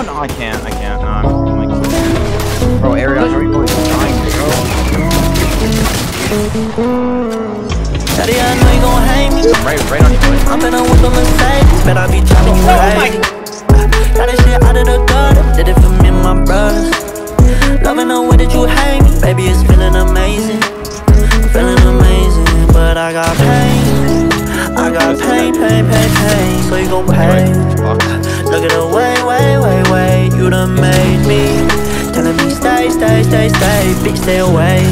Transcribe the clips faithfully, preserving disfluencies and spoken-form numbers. one? Oh, I can't. I can't. No, I'm, I'm like... Bro, Ariana Grande is dying, bro. Ariana, you gon' hate me? Right, right on your foot. I'm in a with them insane. Bet I be driving you right. Got this shit out of the gutter. Did it for me and my brothers. Loving the way that you hate me. Baby, it's feeling amazing. I'm feeling amazing. But I got pain. I got pain, pain, pain, pain. So you gon' pay. Look at the way, way, way, way you done made me. Telling me stay, stay, stay, stay, bitch stay away.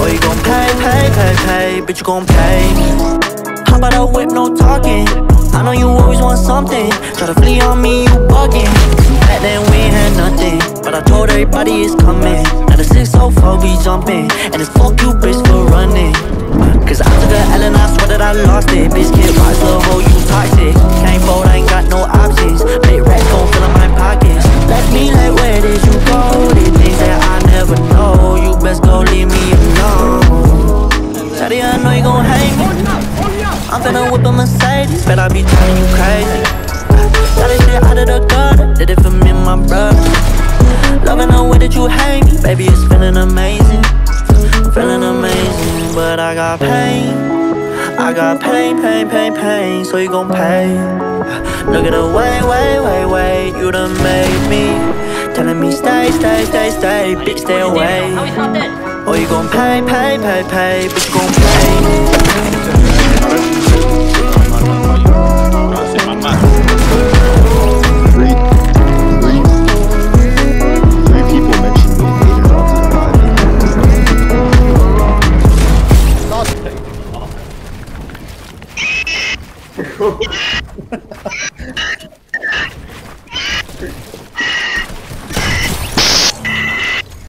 Or you gon' pay, pay, pay, pay, bitch you gon' pay me. How about a whip, no talking? I know you always want something. Try to flee on me, you bugging. Back then we ain't had nothing, but I told everybody it's coming. Now the six oh four be jumping, and it's fuck you bitch for running. Cause I took a L and I swear that I lost it. Bitch get rocks, little hoe, you toxic. Can't fold, I ain't got no options. Big rats gon' fill up my pockets. Left me like, where did you go? These things that I never know. You best go leave me alone. Shawty, I know you gon' hate me. I'm finna whip a Mercedes. Bet I be turning you crazy. Got this shit out of the gutter. Did it for me and my brother. Loving the way that you hate me. Baby, it's feeling amazing. Feeling amazing, but I got pain. I got pain, pain, pain, pain. So you gon' pay. Look at the way, way, way, way you done made me. Telling me stay, stay, stay, stay, bitch stay away. Or you gon' pay, pay, pay, pay, bitch you gon' pay.